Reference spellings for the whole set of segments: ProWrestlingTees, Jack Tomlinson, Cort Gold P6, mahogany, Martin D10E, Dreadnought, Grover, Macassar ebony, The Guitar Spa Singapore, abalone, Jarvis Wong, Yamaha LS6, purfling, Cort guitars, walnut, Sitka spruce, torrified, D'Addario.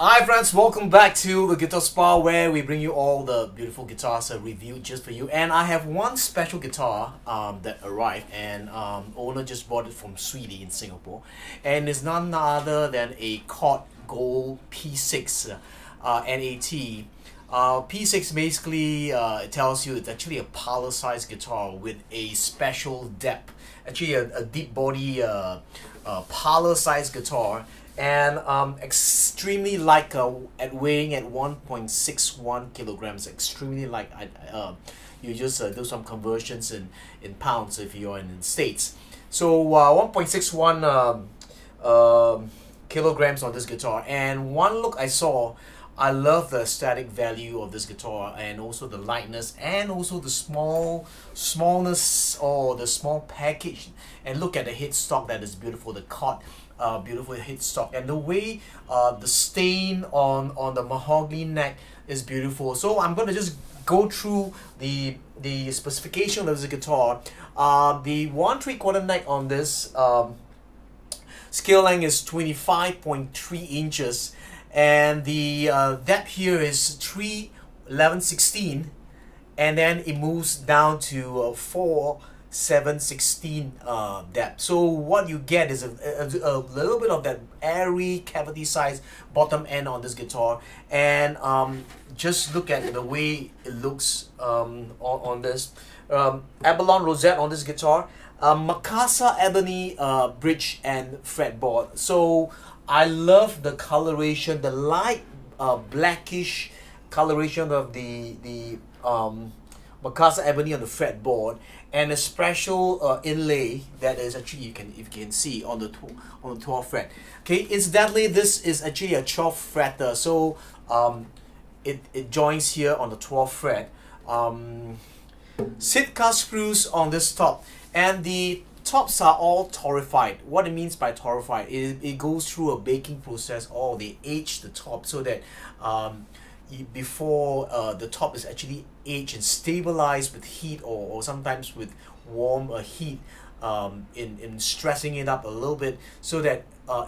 Hi friends, welcome back to the Guitar Spa, where we bring you all the beautiful guitars reviewed just for you. And I have one special guitar that arrived, and owner just bought it from Sweden in Singapore, and it's none other than a Cort Gold P6 NAT. P6 basically it tells you it's actually a parlor size guitar with a special depth, actually a deep body parlor size guitar. And extremely light, at weighing at 1.61 kilograms, extremely light. You just do some conversions in pounds if you're in the States. So 1.61 kilograms on this guitar. And one look I saw, I love the aesthetic value of this guitar, and also the lightness, and also the smallness or the small package. And look at the headstock, that is beautiful. The Cort, beautiful headstock, and the way the stain on the mahogany neck is beautiful. So I'm gonna just go through the specification of this guitar. The 1 3/4 neck on this scale length is 25.3 inches. And the depth here is 3/11/16, and then it moves down to 4/7/16 depth. So what you get is a little bit of that airy cavity size bottom end on this guitar. And just look at the way it looks on this abalone rosette on this guitar, Macassar ebony bridge and fretboard. So I love the coloration, the light blackish coloration of the Macassar ebony on the fretboard, and a special inlay that is actually you can see on the 12th fret. Okay, incidentally, this is actually a 12th fretter, so it joins here on the 12th fret. Sitka spruce on this top, and the tops are all torrified. What it means by torrified is it goes through a baking process, or they age the top so that before the top is actually aged and stabilized with heat, or sometimes with warm heat, in stressing it up a little bit so that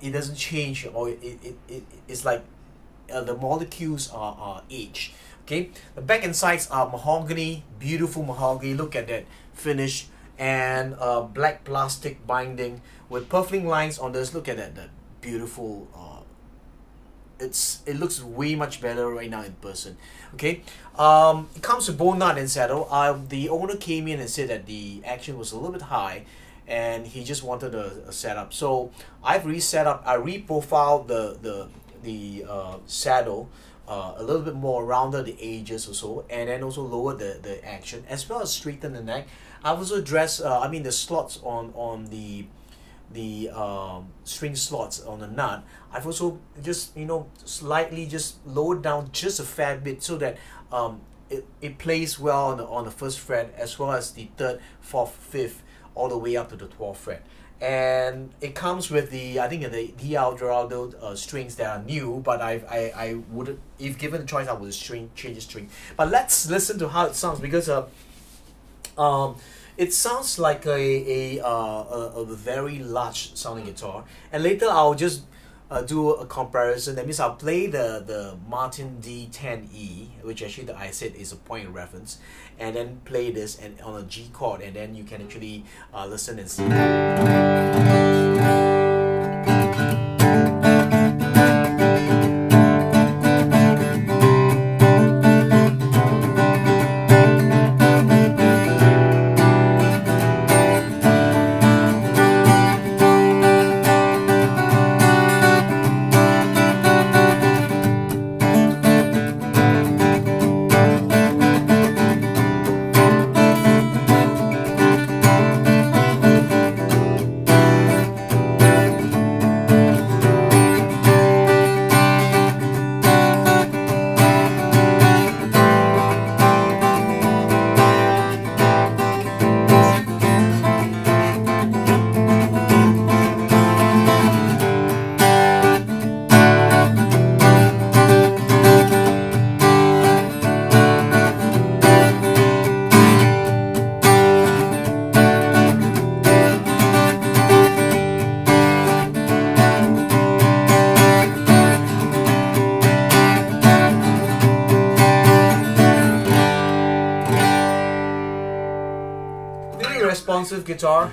it doesn't change, or it's like the molecules are aged. Okay, the back and sides are mahogany, beautiful mahogany. Look at that finish. And black plastic binding with purfling lines on this. Look at that, that beautiful. It looks way much better right now in person. Okay, it comes with bone nut and saddle. The owner came in and said that the action was a little bit high, and he just wanted a setup. So I've reset up. I reprofiled the saddle. A little bit more rounded the edges or so, and then also lower the action, as well as straighten the neck. I've also dressed, I mean the slots on the string slots on the nut, I've also just, you know, slightly just lowered down just a fair bit so that it plays well on the first fret, as well as the third, fourth, fifth, all the way up to the 12th fret. And it comes with the, I think the D'Addario strings that are new, but I would, if given the choice, I would change the string. But let's listen to how it sounds, because it sounds like a very large sounding guitar. And later I'll just do a comparison. That means I'll play the Martin D10E, which actually I said is a point of reference, and then play this and on a G chord, and then you can actually listen and see. responsive guitar.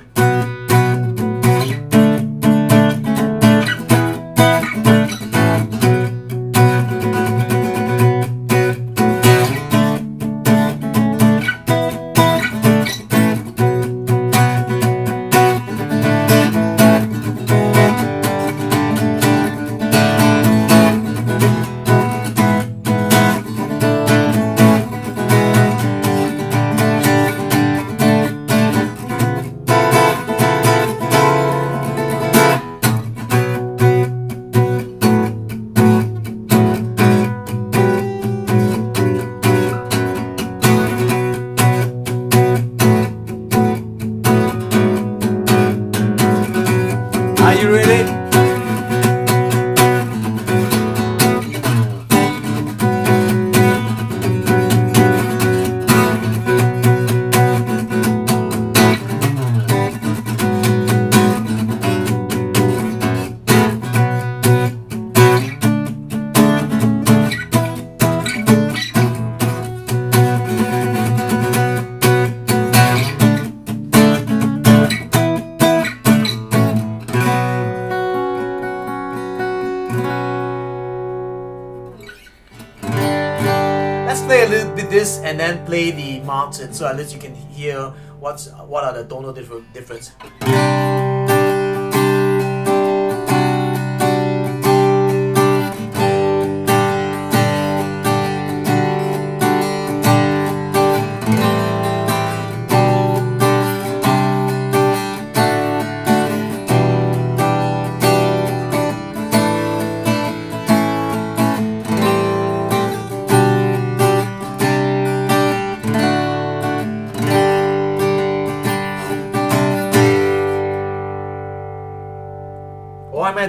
This and then play the mountain, so at least you can hear what are the tonal difference.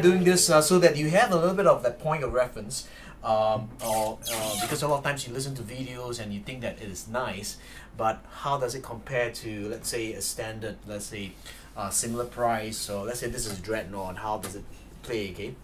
Doing this so that you have a little bit of that point of reference, because a lot of times you listen to videos and you think that it is nice, but how does it compare to, let's say, a standard, let's say, similar price? So let's say this is Dreadnought. How does it play? Okay.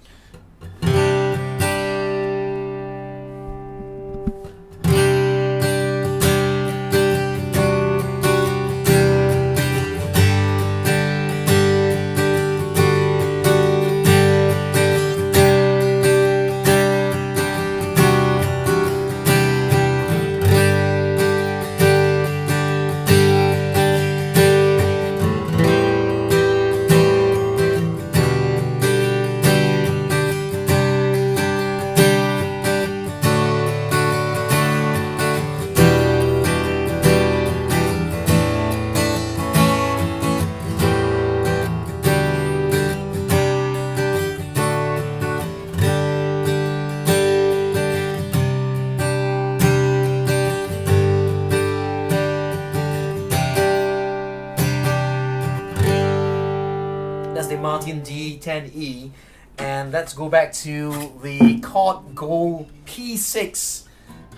Martin D10E, and let's go back to the Cort Gold P6.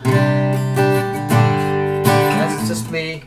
Let's just play.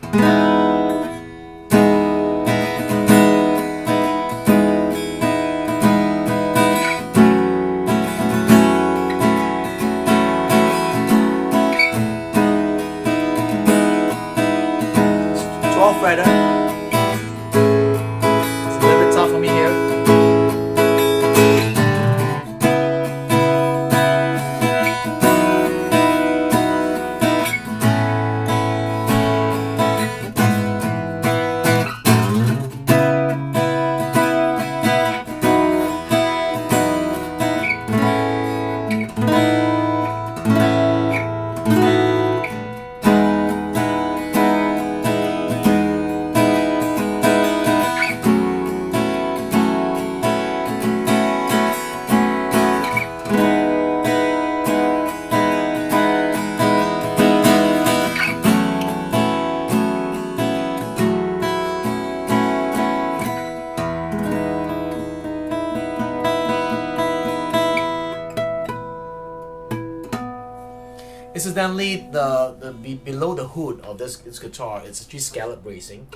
Incidentally, the below the hood of this guitar, it's actually scallop bracing.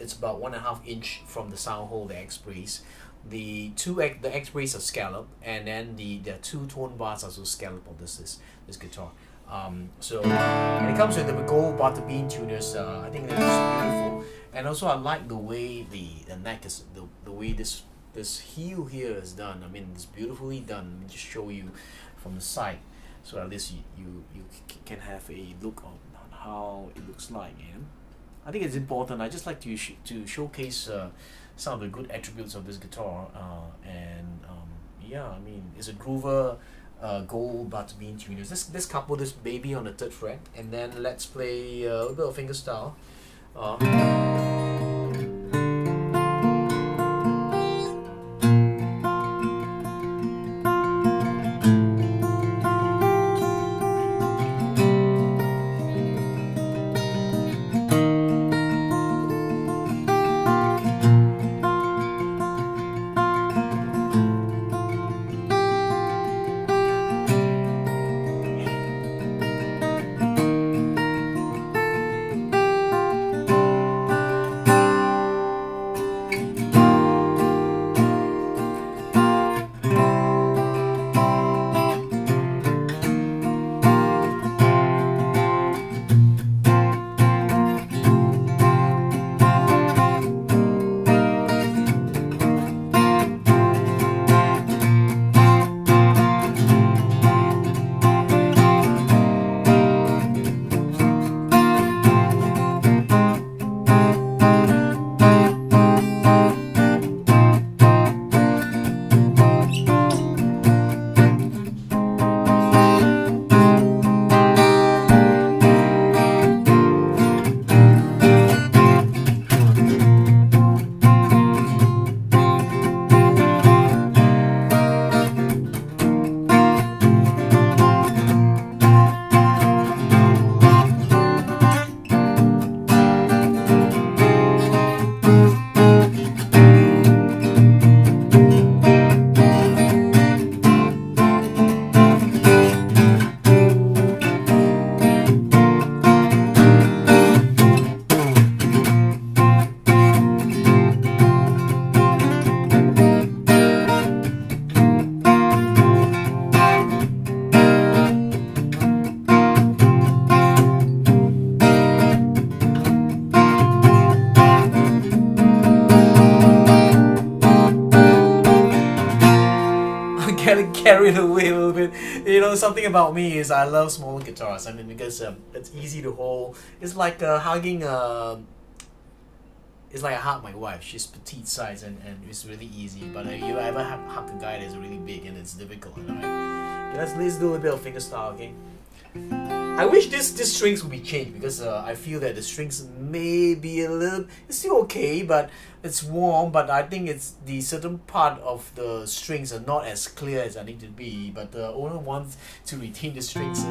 It's about 1.5 inch from the sound hole, the X brace. The X brace are scallop, and then the two tone bars are also scallop on this guitar. And it comes with the gold butter bean tuners. I think that's beautiful. And also, I like the way the neck is, the way this heel here is done. I mean, it's beautifully done. Let me just show you from the side, so at least you can have a look on how it looks like. And I think it's important. I just like to showcase some of the good attributes of this guitar. Yeah, I mean, it's a Grover gold butter bean tuners. Let's couple this baby on the 3rd fret, and then let's play a little bit of fingerstyle. Carried away a little bit. You know, something about me is I love small guitars. I mean, because it's easy to hold. It's like hugging it's like I hug my wife. She's petite size and it's really easy. But if you ever hug a guy that's really big and it's difficult, right? Okay, let's do a bit of fingerstyle, okay? I wish this strings would be changed, because I feel that the strings may be a little, it's still okay, but it's warm, but I think it's the certain part of the strings are not as clear as I need to be, but the owner wants to retain the strings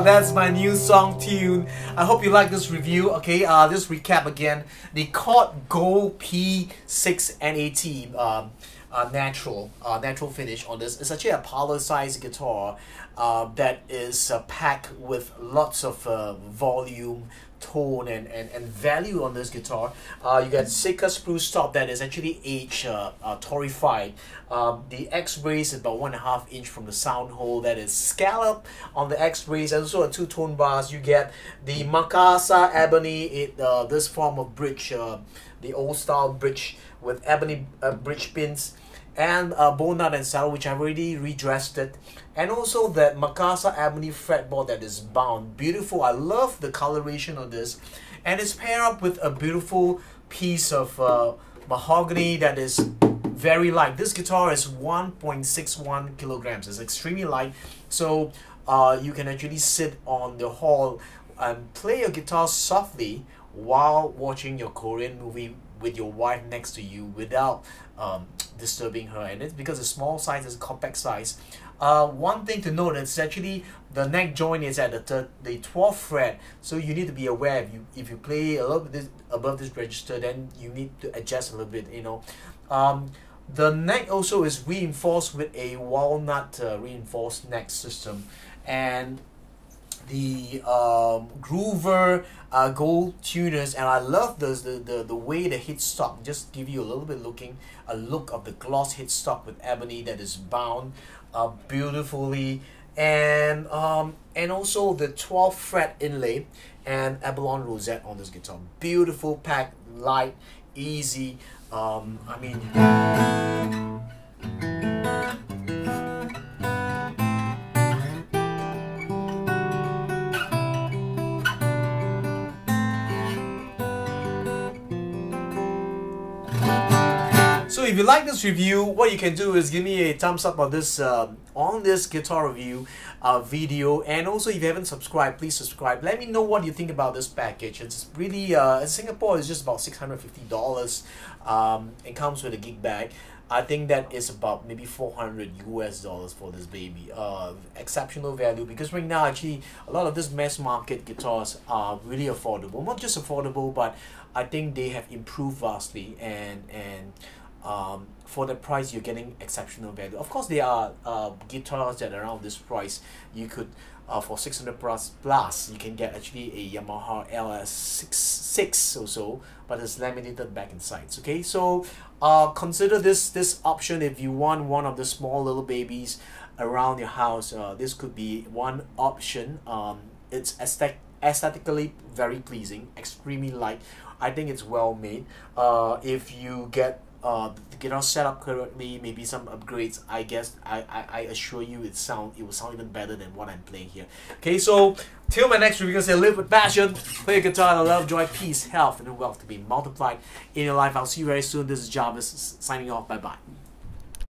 That's my new song tune. I hope you like this review. Okay, just recap again. The Cort Gold P6 NAT natural finish on this. It's actually a parlor-sized guitar that is packed with lots of volume, tone, and value on this guitar. You got Sitka spruce top that is actually aged torrified. The X brace is about 1.5 inch from the sound hole. That is scallop on the X brace. And also a two-tone bass. You get the Macassar ebony. It this form of bridge, the old style bridge with ebony bridge pins, and walnut and saddle, which I've already redressed it, and also that Macassar ebony fretboard that is bound. Beautiful. I love the coloration on this, and it's paired up with a beautiful piece of mahogany that is very light. This guitar is 1.61 kilograms. It's extremely light, so you can actually sit on the hall and play your guitar softly while watching your Korean movie with your wife next to you without disturbing her. And it's because the small size is compact size. One thing to note is actually the neck joint is at the 12th fret, so you need to be aware if you play a little bit above this register, then you need to adjust a little bit, you know. The neck also is reinforced with a walnut reinforced neck system, and the Grover gold tuners, and I love those, the way the headstock just give you a little bit a look of the gloss headstock with ebony that is bound beautifully, and also the 12th fret inlay and abalone rosette on this guitar. Beautiful, packed, light, easy. I mean, so if you like this review, what you can do is give me a thumbs up on this guitar review video, and also if you haven't subscribed, please subscribe. Let me know what you think about this package. It's really in Singapore it's just about $650. It comes with a gig bag. I think that is about maybe $400 US for this baby. Exceptional value, because right now actually a lot of this mass market guitars are really affordable. Not just affordable, but I think they have improved vastly, and for the price you're getting exceptional value. Of course, there are guitars that are around this price. You could for $600 plus you can get actually a Yamaha LS6 or so, but it's laminated back and sides. Okay, so consider this option if you want one of the small little babies around your house. This could be one option. It's aesthetically very pleasing, extremely light. I think it's well made. If you get the guitar set up correctly, maybe some upgrades, I guess I assure you it will sound even better than what I'm playing here. Okay, so till my next review, we're gonna say live with passion, play guitar and love, joy, peace, health, and wealth to be multiplied in your life. I'll see you very soon. This is Jarvis signing off. Bye bye.